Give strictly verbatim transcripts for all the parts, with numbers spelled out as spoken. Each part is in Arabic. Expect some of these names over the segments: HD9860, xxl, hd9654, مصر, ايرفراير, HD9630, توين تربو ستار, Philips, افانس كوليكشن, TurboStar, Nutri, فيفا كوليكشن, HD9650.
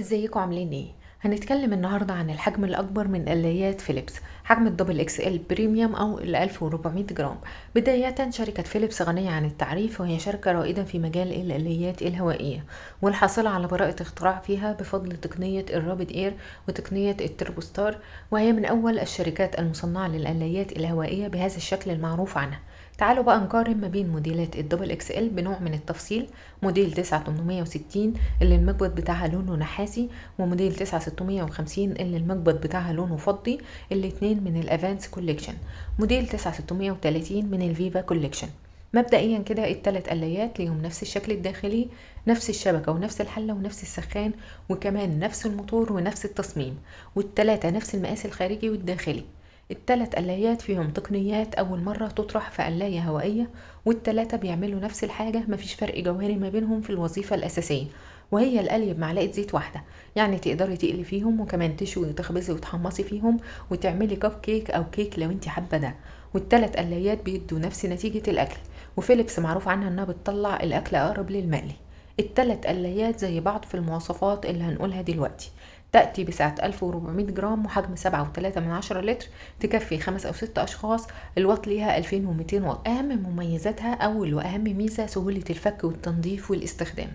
ازيكم عاملين ايه؟ هنتكلم النهارده عن الحجم الاكبر من آليات فيليبس، حجم الدبل اكس ال بريميوم او ال ألف وأربعمية جرام. بدايه، شركه فيليبس غنيه عن التعريف، وهي شركه رائده في مجال الآليات الهوائيه والحاصله على براءه اختراع فيها بفضل تقنيه الرابيد اير وتقنيه التربوستار، وهي من اول الشركات المصنعه للآليات الهوائيه بهذا الشكل المعروف عنها. تعالوا بقى نقارن ما بين موديلات الدبل اكس ال بنوع من التفصيل، موديل تسعة تمنمية وستين اللي المقبض بتاعها لونه نحاسي، وموديل تسعة ستمية وخمسين اللي المقبض بتاعها لونه فضي، الاتنين من الافانس كوليكشن. موديل تسعة ستمية وتلاتين من الفيفا كوليكشن. مبدئيا كده التلات آليات ليهم نفس الشكل الداخلي، نفس الشبكة ونفس الحلة ونفس السخان، وكمان نفس الموتور ونفس التصميم، والتلاتة نفس المقاس الخارجي والداخلي. التلات آليات فيهم تقنيات أول مرة تطرح في آلية هوائية، والتلاتة بيعملوا نفس الحاجة، مفيش فرق جوهري ما بينهم في الوظيفة الأساسية، وهي القلي بمعلقة زيت واحدة. يعني تقدري تقلي فيهم وكمان تشوي وتخبزي وتحمصي فيهم وتعملي كب كيك أو كيك لو انت حابة ده. والتلات آليات بيدوا نفس نتيجة الأكل، وفيليبس معروف عنها إنها بتطلع الأكل أقرب للمقلي. التلات آليات زي بعض في المواصفات اللي هنقولها دلوقتي. تأتي بسعة ألف وأربعمية جرام وحجم سبعة وتلاتة من عشرة لتر، تكفي خمس أو ست أشخاص، الواط ليها ألفين ومتين واط. أهم مميزاتها، أول وأهم ميزة سهولة الفك والتنظيف والاستخدام،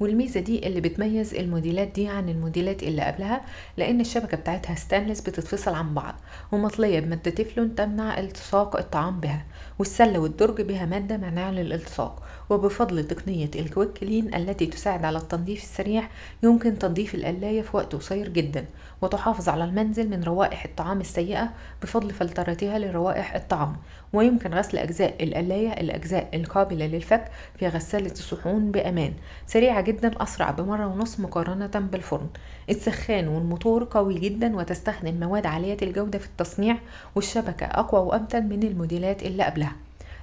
والميزة دي اللي بتميز الموديلات دي عن الموديلات اللي قبلها، لأن الشبكة بتاعتها ستانلس بتتفصل عن بعض، ومطلية بمادة تفلون تمنع التصاق الطعام بها، والسلة والدرج بها مادة مانعة للالتصاق. وبفضل تقنية الكويك كلين التي تساعد على التنظيف السريع، يمكن تنظيف القلاية في وقت قصير جدا، وتحافظ على المنزل من روائح الطعام السيئة بفضل فلترتها لروائح الطعام. ويمكن غسل أجزاء القلاية، الأجزاء القابلة للفك، في غسالة الصحون بأمان، سريعة جدا، أسرع بمرة ونص مقارنة بالفرن. السخان والموتور قوي جدا وتستخدم مواد عالية الجودة في التصنيع، والشبكة أقوى وأمتن من الموديلات اللي قبلها.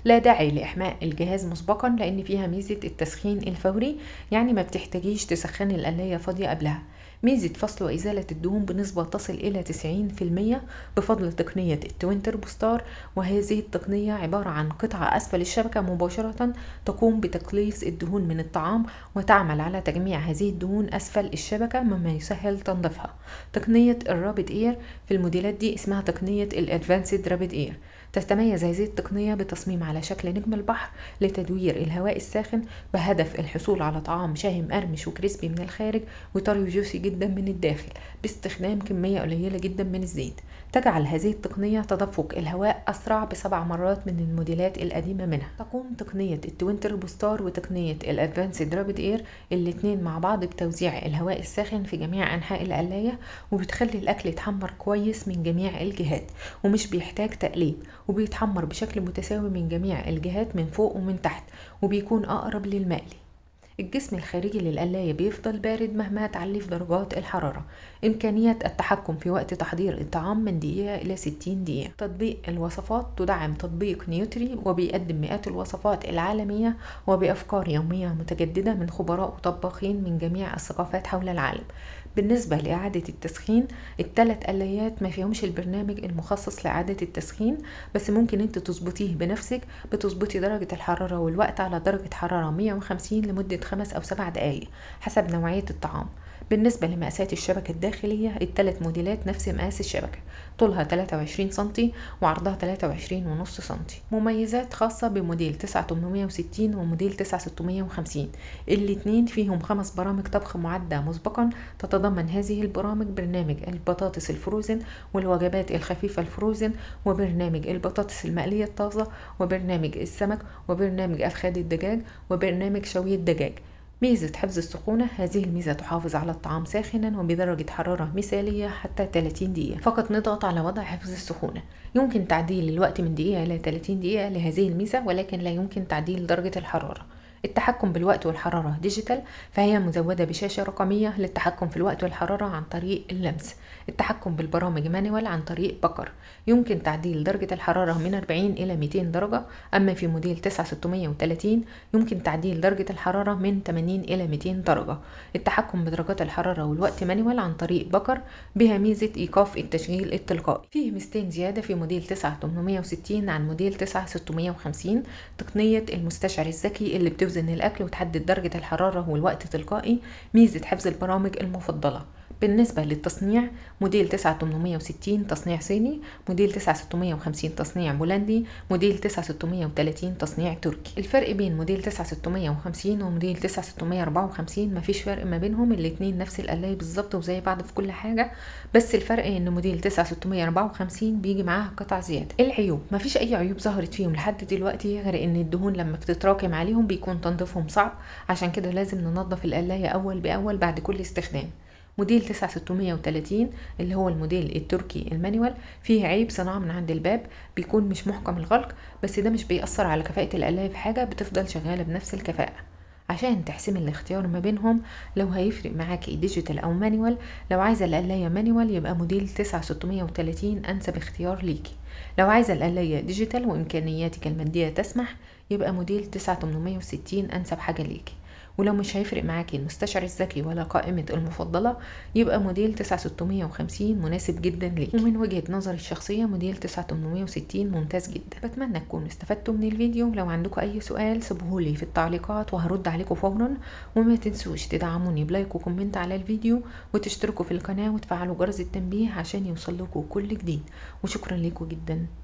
لا داعي لإحماء الجهاز مسبقا، لأن فيها ميزة التسخين الفوري، يعني ما بتحتاجيش تسخن القلاية فاضية قبلها. ميزة فصل وإزالة الدهون بنسبة تصل إلى تسعين بالمية بفضل تقنية التوين تربو ستار، وهذه التقنية عبارة عن قطعة أسفل الشبكة مباشرة تقوم بتقليص الدهون من الطعام، وتعمل على تجميع هذه الدهون أسفل الشبكة مما يسهل تنظيفها. تقنية الرابيد إير في الموديلات دي اسمها تقنية الأدفانسد رابيد إير. تتميز هذه التقنية بتصميم على شكل نجم البحر لتدوير الهواء الساخن، بهدف الحصول على طعام شاهي مقرمش وكريسبي من الخارج وطري وجوسي جدا من الداخل، باستخدام كمية قليلة جدا من الزيت. تجعل هذه التقنية تدفق الهواء أسرع بسبع مرات من الموديلات القديمة منها. تقوم تقنية التوين تربو ستار وتقنية الأدفانسد رابيد إير الاتنين مع بعض بتوزيع الهواء الساخن في جميع أنحاء القلاية، وبتخلي الأكل يتحمر كويس من جميع الجهات، ومش بيحتاج تقليب، وبيتحمر بشكل متساوي من جميع الجهات من فوق ومن تحت، وبيكون أقرب للمقلي. الجسم الخارجي للقلاية بيفضل بارد مهما تعلي في درجات الحرارة. إمكانية التحكم في وقت تحضير الطعام من دقيقة إلى ستين دقيقة. تطبيق الوصفات، تدعم تطبيق نيوتري وبيقدم مئات الوصفات العالمية وبأفكار يومية متجددة من خبراء وطباخين من جميع الثقافات حول العالم. بالنسبة لإعادة التسخين، التلات آليات ما فيهمش البرنامج المخصص لإعادة التسخين، بس ممكن انت تظبطيه بنفسك. بتظبطي درجة الحرارة والوقت على درجة حرارة مية وخمسين لمدة خمس أو سبع دقايق حسب نوعية الطعام. بالنسبة لمقاسات الشبكة الداخلية، التلات موديلات نفس مقاس الشبكة، طولها تلاتة وعشرين سنتي وعرضها تلاتة وعشرين ونص سنتي. مميزات خاصة بموديل تسعة تمنمية وستين وموديل تسعة ستمية وخمسين، الاتنين فيهم خمس برامج طبخ معدة مسبقا، تتضمن هذه البرامج برنامج البطاطس الفروزن والوجبات الخفيفة الفروزن، وبرنامج البطاطس المقلية الطازة، وبرنامج السمك، وبرنامج أفخاد الدجاج، وبرنامج شوي الدجاج. ميزة حفظ السخونة، هذه الميزة تحافظ على الطعام ساخنا وبدرجة حرارة مثالية حتى تلاتين دقيقة. فقط نضغط على وضع حفظ السخونة. يمكن تعديل الوقت من دقيقة إلى تلاتين دقيقة لهذه الميزة، ولكن لا يمكن تعديل درجة الحرارة. التحكم بالوقت والحرارة ديجيتال، فهي مزودة بشاشة رقمية للتحكم في الوقت والحرارة عن طريق اللمس. التحكم بالبرامج مانوال عن طريق بكر، يمكن تعديل درجة الحرارة من أربعين إلى مئتين درجة. أما في موديل تسعة ستمية وتلاتين يمكن تعديل درجة الحرارة من تمانين إلى مئتين درجة. التحكم بدرجات الحرارة والوقت مانوال عن طريق بكر، بها ميزة إيقاف التشغيل التلقائي. فيه ميزتين زيادة في موديل تسعة تمنمية وستين عن موديل تسعة ستمية وخمسين، تقنية المستشعر الذكي اللي بتوزع توزن الأكل وتحدد درجة الحرارة والوقت تلقائي. ميزة حفظ البرامج المفضلة. بالنسبة للتصنيع موديل تسعة آلاف وثمانمائة وستين تصنيع صيني، موديل تسعة آلاف وستمائة وخمسين تصنيع بولندي، موديل تسعة آلاف وستمائة وثلاثين تصنيع تركي. الفرق بين موديل تسعة آلاف وستمائة وخمسين وموديل تسعة آلاف وستمائة وأربعة وخمسين مفيش فرق ما بينهم، الاتنين نفس القلاية بالظبط وزي بعض في كل حاجة، بس الفرق ان موديل تسعة آلاف وستمائة وأربعة وخمسين بيجي معاها قطع زيادة. العيوب مفيش اي عيوب ظهرت فيهم لحد دلوقتي غير ان الدهون لما بتتراكم عليهم بيكون تنظيفهم صعب، عشان كده لازم ننظف القلاية اول باول بعد كل استخدام. موديل تسعة آلاف وستمائة وثلاثين اللي هو الموديل التركي المانيوال فيه عيب صناعة من عند الباب، بيكون مش محكم الغلق، بس ده مش بيأثر على كفاءة القلاية في حاجة، بتفضل شغالة بنفس الكفاءة. عشان تحسم الاختيار ما بينهم لو هيفرق معاكي ديجيتال او مانيوال، لو عايزة القلاية مانيوال يبقى موديل تسعة آلاف وستمائة وثلاثين انسب اختيار ليكي، لو عايزة القلاية ديجيتال وامكانياتك المادية تسمح يبقى موديل تسعة آلاف وثمانمائة وستين انسب حاجة ليكي، ولو مش هيفرق معاكي المستشعر الذكي ولا قائمة المفضلة يبقى موديل تسعة آلاف وستمائة وخمسين مناسب جدا ليك، ومن وجهة نظري الشخصية موديل تسعة آلاف وثمانمائة وستين ممتاز جدا. بتمنى تكونوا استفدتوا من الفيديو، لو عندكم اي سؤال سيبوهولي في التعليقات وهرد عليكم فورا، وما تنسوش تدعموني بلايك وكومنت على الفيديو وتشتركوا في القناة وتفعلوا جرس التنبيه عشان يوصل لكم كل جديد، وشكرا لكم جدا.